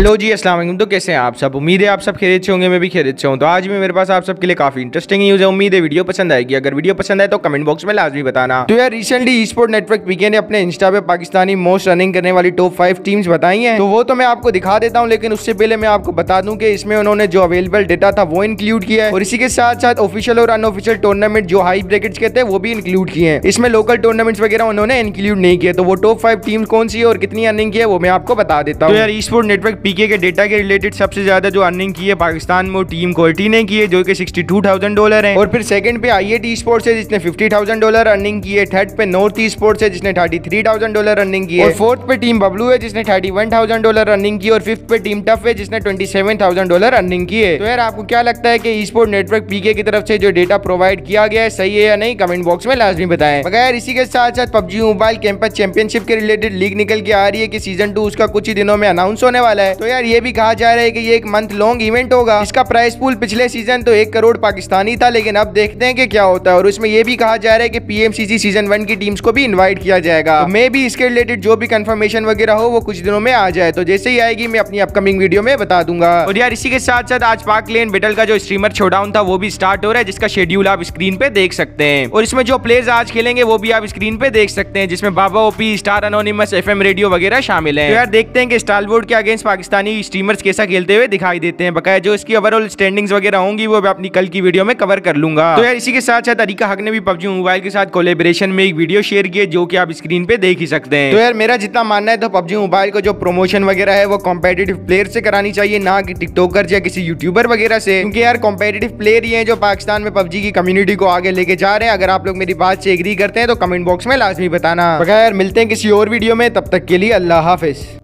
Hello जी, अस्सलाम वालेकुम। तो कैसे हैं आप सब? उम्मीद है आप सब खैरियत से होंगे, मैं भी खैरियत से हूँ। तो आज भी मेरे पास आप सबके लिए काफ़ी इंटरेस्टिंग न्यूज़ है, उम्मीद है वीडियो पसंद आएगी। अगर वीडियो पसंद आए तो कमेंट बॉक्स में लाजमी बताना। तो यार रिसेंटली ईस्पोर्ट नेटवर्क पीके ने अपने इंस्टा पे पाकिस्तानी मोस्ट रनिंग करने वाली टॉप 5 टीम्स बताई हैं, तो वो तो मैं आपको दिखा देता हूँ, लेकिन उससे पहले मैं आपको बता दूँ कि इसमें उन्होंने जो अवेलेबल डेटा था वो इंक्लूड किया है, और इसी के साथ साथ ऑफिशियल और अनऑफिशियल टूर्नामेंट जो हाई ब्रैकेट्स कहते हैं वो भी इंक्लूड किए हैं। इसमें लोकल टूर्नामेंट्स वगैरह उन्होंने इंक्लूड नहीं किए। तो वो टॉप 5 टीम कौन सी है और कितनी अर्निंग की है वो मैं आपको बता देता हूँ। यार ईस्पोर्ट नेटवर्क पीके के डेटा के रिलेटेड सबसे ज्यादा जो अर्निंग की है पाकिस्तान में टीम क्वार्टी ने की है, जो कि $62,000 है। और फिर सेकंड पे IAT स्पोर्ट्स है जिसने $50,000 अर्निंग की है। थर्ड पे नॉर्थ स्पोर्ट्स है जिसने $33,000 अर्निंग की है। और फोर्थ पे टीम बबलू है जिसने $31,000 अर्निंग की है। और फिफ्थ पे टीम टफ है जिसने $27,000 अर्निंग की है। तो यार आपको क्या लगता है कि ईस्पोर्ट नेटवर्क पीके की तरफ से जो डेटा प्रोवाइड किया गया है सही है या नहीं, कमेंट बॉक्स में लाजमी बताएं। मगर यार इसी के साथ साथ PUBG मोबाइल कैंपस चैंपियनशिप के रिलेटेड लीक निकल के आ रही है कि सीजन 2 उसका कुछ ही दिनों में अनाउंस होने वाला है। तो यार ये भी कहा जा रहा है कि ये 1 मंथ लॉन्ग इवेंट होगा। इसका प्राइस पूल पिछले सीजन तो 1 करोड़ पाकिस्तानी था, लेकिन अब देखते हैं कि क्या होता है। और इसमें ये भी कहा जा रहा है कि PMCC सीजन 1 की टीम्स को भी इनवाइट किया जाएगा। तो मैं भी इसके रिलेटेड जो भी कंफर्मेशन वगैरह हो वो कुछ दिनों में आ जाए, तो जैसे ही आएगी मैं अपनी अपकमिंग वीडियो में बता दूंगा। और यार इसी के साथ साथ आज पाक क्लैन बैटल का जो स्ट्रीमर शोडाउन था वो भी स्टार्ट हो रहा है, जिसका शेड्यूल आप स्क्रीन पे देख सकते हैं। और इसमें जो प्लेयर्स आज खेलेंगे वो भी आप स्क्रीन पे देख सकते हैं, जिसमें Baba OP, star anonymous, FM radio वगैरह शामिल है। यार देखते हैं कि स्टार बोर्ड के अगेंस्ट पाकिस्तानी स्ट्रीमर्स कैसा खेलते हुए दिखाई देते हैं। बकाया जो इसकी ओवरऑल स्टैंडिंग्स वगैरह होंगी वो मैं अपनी कल की वीडियो में कवर कर लूंगा। तो यार इसी के साथ साथ अरीका हक ने भी PUBG मोबाइल के साथ कोलैबोरेशन में एक वीडियो शेयर की है, जो कि आप स्क्रीन पे देख ही सकते हैं। तो यार मेरा जितना मानना है तो PUBG मोबाइल को जो प्रमोशन वगैरह है वो कॉम्पिटिटिव प्लेयर से करानी चाहिए, ना कि टिकटॉकर या किसी यूट्यूबर वगैरह से, क्योंकि यार कॉम्पिटिटिव प्लेयर ही है जो पाकिस्तान में PUBG की कम्युनिटी को आगे लेके जा रहे हैं। अगर आप लोग मेरी बात से एग्री करते हैं तो कमेंट बॉक्स में लाजमी बताना। बकाया यार मिलते हैं किसी और वीडियो में, तब तक के लिए अल्लाह हाफिज।